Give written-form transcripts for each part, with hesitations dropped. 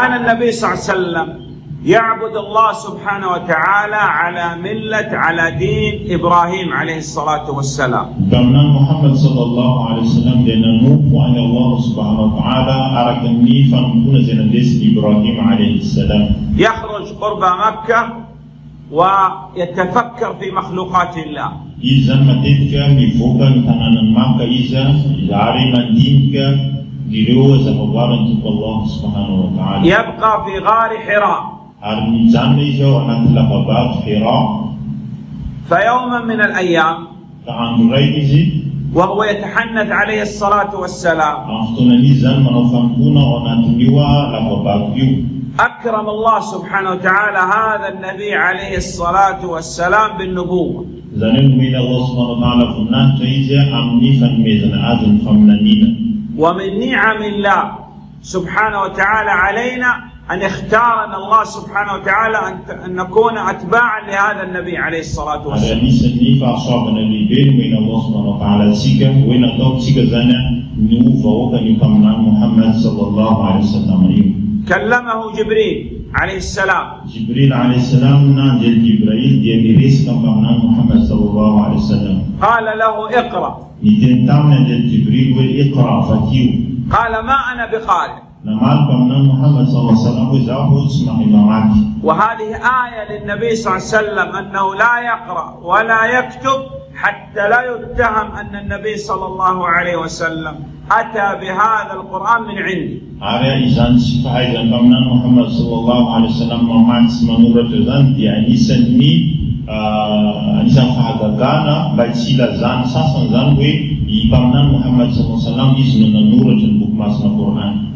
كان النبي صلى الله عليه وسلم يعبد الله سبحانه وتعالى على ملة على دين إبراهيم عليه الصلاة والسلام. Karena Muhammad sallallahu alaihi wasallam dianugwani Allah subhanahu wa taala arakan nifan kunazin des Ibrahim عليه السلام. يخرج قرب مكة ويتفكر في مخلوقات الله. إذا ما تذكر مفوقا تنان مكة إذا عارما دينك ديروز أخبارا تبقى الله سبحانه وتعالى. يبقى في غار حراء. فيوما من الأيام وهو يتحنث عليه الصلاة والسلام أكرم الله سبحانه وتعالى هذا النبي عليه الصلاة والسلام بالنبوة. ومن نعم الله سبحانه وتعالى علينا أن اختارنا الله سبحانه وتعالى أن نكون أتباعا لهذا النبي عليه الصلاة والسلام. كلمه جبريل عليه السلام. قال له اقرأ. قال ما أنا بقارئ. وهذه آية للنبي صلى الله عليه وسلم أنه لا يقرأ ولا يكتب حتى لا يتهم أن النبي صلى الله عليه وسلم أتى بهذا القرآن من عندي. محمد صلى الله عليه وسلم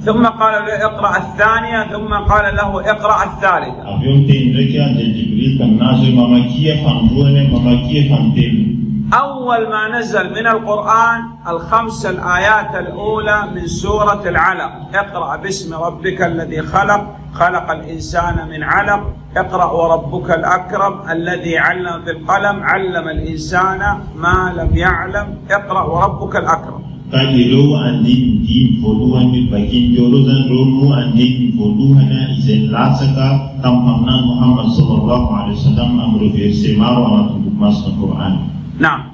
ثم قال له اقرأ الثانية، ثم قال له اقرأ الثالثة. أول ما نزل من القرآن الخمس الآيات الأولى من سورة العلق. اقرأ باسم ربك الذي خلق، خلق الإنسان من علق، اقرأ وربك الأكرم الذي علم بالقلم، علم الإنسان ما لم يعلم، اقرأ وربك الأكرم. نعم.